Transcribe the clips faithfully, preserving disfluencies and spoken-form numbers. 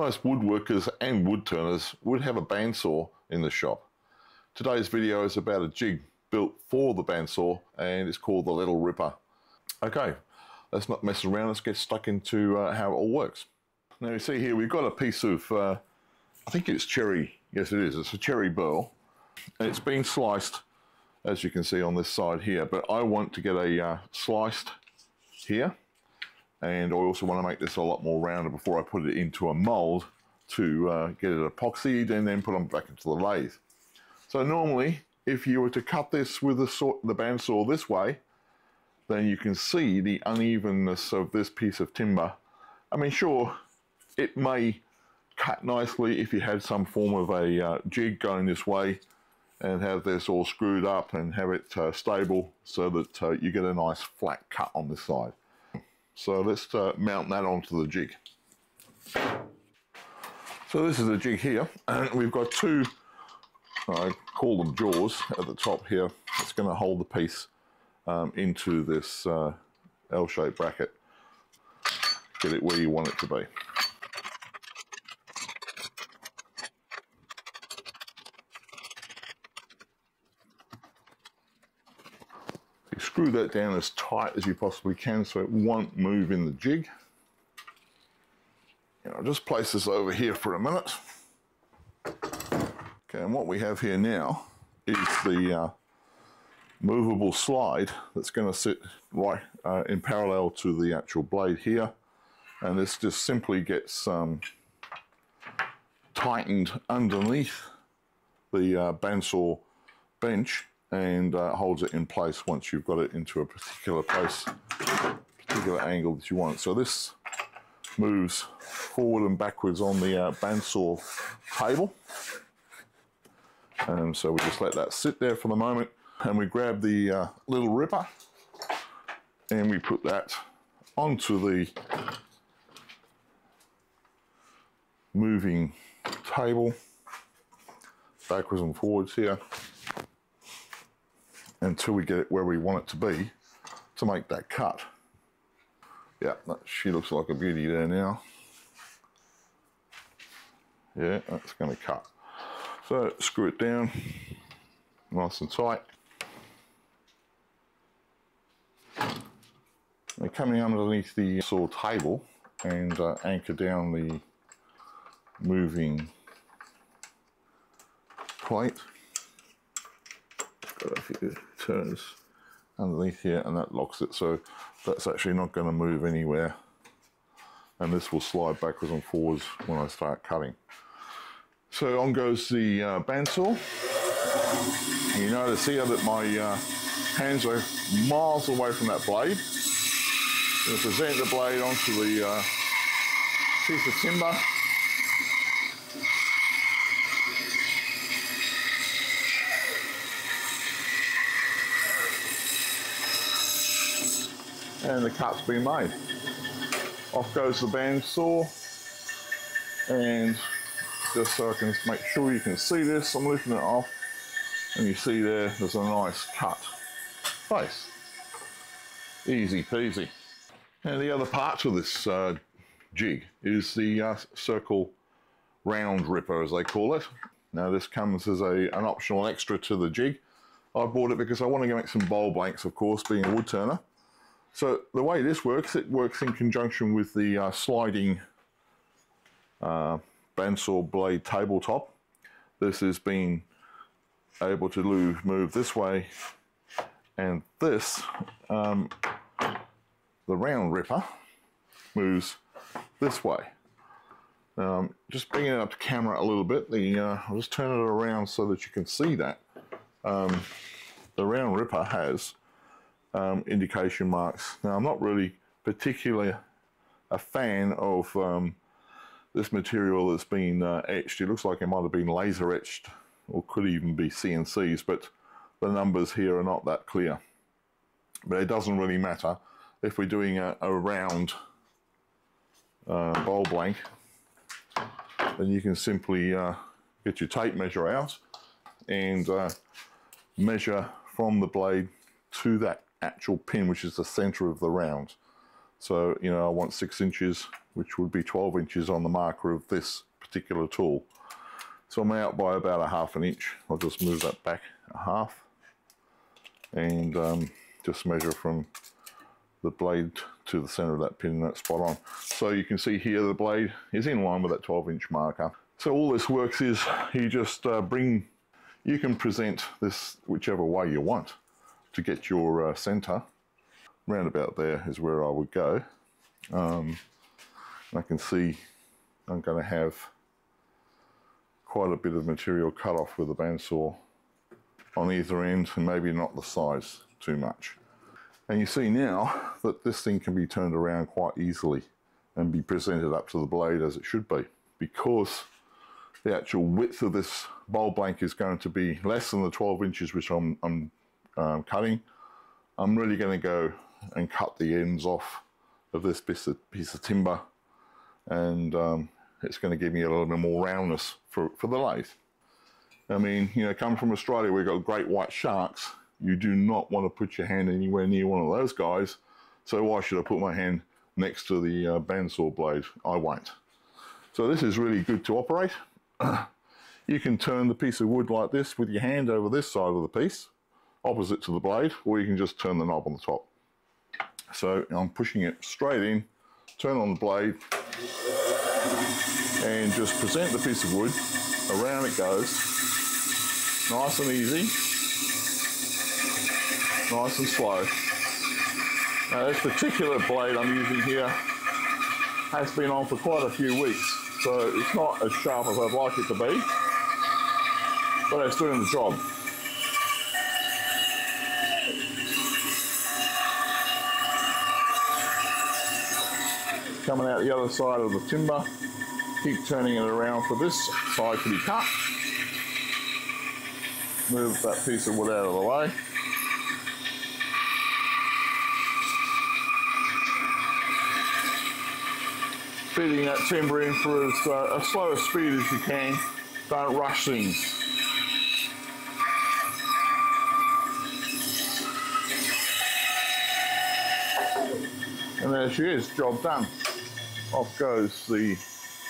Most woodworkers and woodturners would have a bandsaw in the shop. Today's video is about a jig built for the bandsaw, and it's called the Little Ripper. Okay, let's not mess around, let's get stuck into uh, how it all works. Now you see here we've got a piece of, uh, I think it's cherry, yes it is, it's a cherry burl. And it's been sliced, as you can see on this side here, but I want to get a uh, sliced here. And I also want to make this a lot more rounder before I put it into a mould to uh, get it epoxied and then put them back into the lathe. So normally, if you were to cut this with the, saw, the bandsaw this way, then you can see the unevenness of this piece of timber. I mean, sure, it may cut nicely if you had some form of a uh, jig going this way and have this all screwed up and have it uh, stable so that uh, you get a nice flat cut on this side. So let's uh, mount that onto the jig. So this is the jig here, and we've got two, I call them jaws, at the top here. It's going to hold the piece um, into this uh, L-shaped bracket. Get it where you want it to be. Screw that down as tight as you possibly can so it won't move in the jig. And I'll just place this over here for a minute. Okay, and what we have here now is the uh, movable slide that's going to sit right uh, in parallel to the actual blade here. And this just simply gets um, tightened underneath the uh, bandsaw bench and uh, holds it in place once you've got it into a particular place, particular angle that you want. So this moves forward and backwards on the uh, bandsaw table. And so we just let that sit there for the moment, and we grab the uh, Little Ripper and we put that onto the moving table, backwards and forwards here, until we get it where we want it to be to make that cut. Yeah, that, she looks like a beauty there now. Yeah, that's going to cut. So screw it down nice and tight. And coming underneath the saw table and uh, anchor down the moving plate. If it turns underneath here, and that locks it, so that's actually not going to move anywhere, and this will slide backwards and forwards when I start cutting. So on goes the uh, bandsaw, and you notice here that my uh, hands are miles away from that blade. I'm going to present the blade onto the uh, piece of timber. And the cut's been made. Off goes the bandsaw, and just so I can make sure you can see this, I'm lifting it off, and you see there, there's a nice cut face. Easy peasy. And the other part of this uh, jig is the uh, circle round ripper, as they call it. Now this comes as a, an optional extra to the jig. I bought it because I want to make some bowl blanks, of course, being a wood turner. So the way this works, it works in conjunction with the uh, sliding uh, bandsaw blade tabletop. This is being able to move, move this way, and this, um, the round ripper, moves this way. Um, just bringing it up to camera a little bit, the, uh, I'll just turn it around so that you can see that. Um, the round ripper has Um, indication marks. Now I'm not really particularly a fan of um, this material that's been uh, etched. It looks like it might have been laser etched or could even be C N Cs, but the numbers here are not that clear. But it doesn't really matter if we're doing a, a round uh, bowl blank, then you can simply uh, get your tape measure out and uh, measure from the blade to that actual pin, which is the center of the round. So, you know, I want six inches, which would be twelve inches on the marker of this particular tool. So I'm out by about a half an inch. I'll just move that back a half and um, just measure from the blade to the center of that pin, and that's spot on. So you can see here the blade is in line with that twelve inch marker. So all this works is you just uh, bring, you can present this whichever way you want to get your uh, center. Round about there is where I would go. Um, and I can see I'm going to have quite a bit of material cut off with a bandsaw on either end, and maybe not the size too much. And you see now that this thing can be turned around quite easily and be presented up to the blade as it should be, because the actual width of this bowl blank is going to be less than the twelve inches which I'm, I'm um, cutting. I'm really going to go and cut the ends off of this piece of, piece of timber, and um, it's going to give me a little bit more roundness for, for the lathe. I mean, you know, come from Australia, we've got great white sharks. You do not want to put your hand anywhere near one of those guys. So why should I put my hand next to the uh, bandsaw blade? I won't. So this is really good to operate. You can turn the piece of wood like this with your hand over this side of the piece, opposite to the blade, or you can just turn the knob on the top. So I'm pushing it straight in, turn on the blade, and just present the piece of wood. Around it goes, nice and easy. Nice and slow. Now this particular blade I'm using here has been on for quite a few weeks, so it's not as sharp as I'd like it to be, but it's doing the job. Coming out the other side of the timber, keep turning it around for this side to be cut. Move that piece of wood out of the way. Feeding that timber in for as, uh, as slow a speed as you can. Don't rush things. And there she is, job done. Off goes the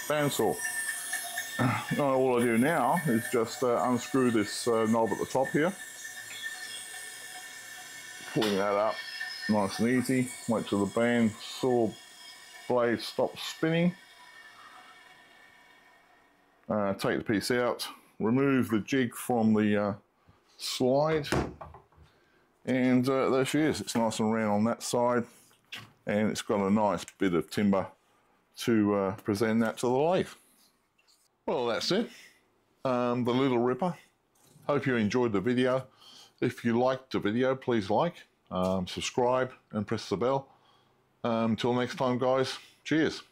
bandsaw. Now all I do now is just uh, unscrew this uh, knob at the top here. Pulling that up, nice and easy. Wait till the bandsaw blade stops spinning. Uh, take the piece out, remove the jig from the uh, slide, and uh, there she is. It's nice and round on that side, and it's got a nice bit of timber to uh, present that to the lathe. Well, that's it. Um, the Little Ripper. Hope you enjoyed the video. If you liked the video, please like, um, subscribe, and press the bell. Until um, next time, guys, cheers.